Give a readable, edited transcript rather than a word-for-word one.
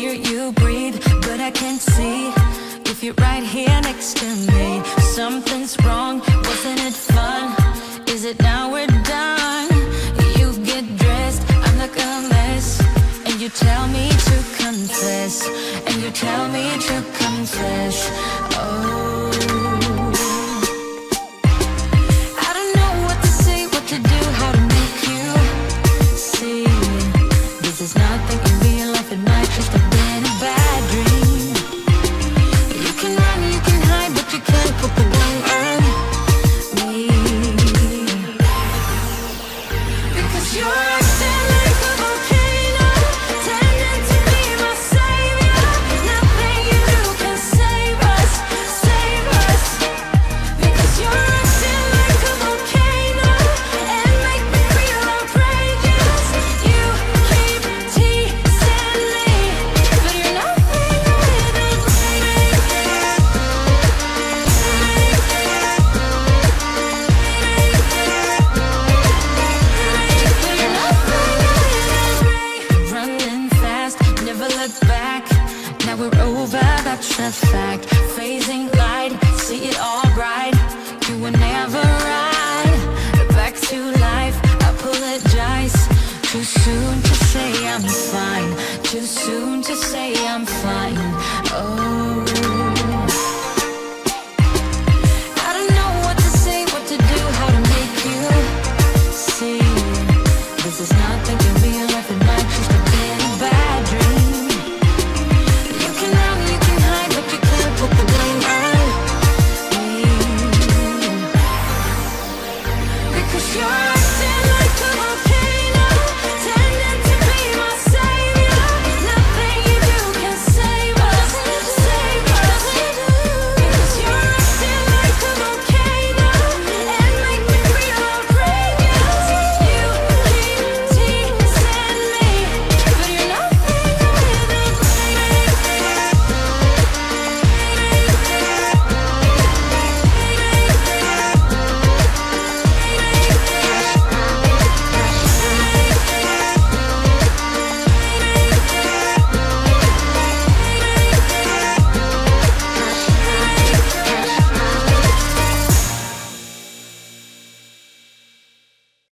hear you breathe, but I can't see if you're right here next to me. Something's wrong, wasn't it fun? Is it now we're done? You get dressed, I'm like a mess, and you tell me to confess, and you tell me to confess. Oh, too soon to say I'm fine.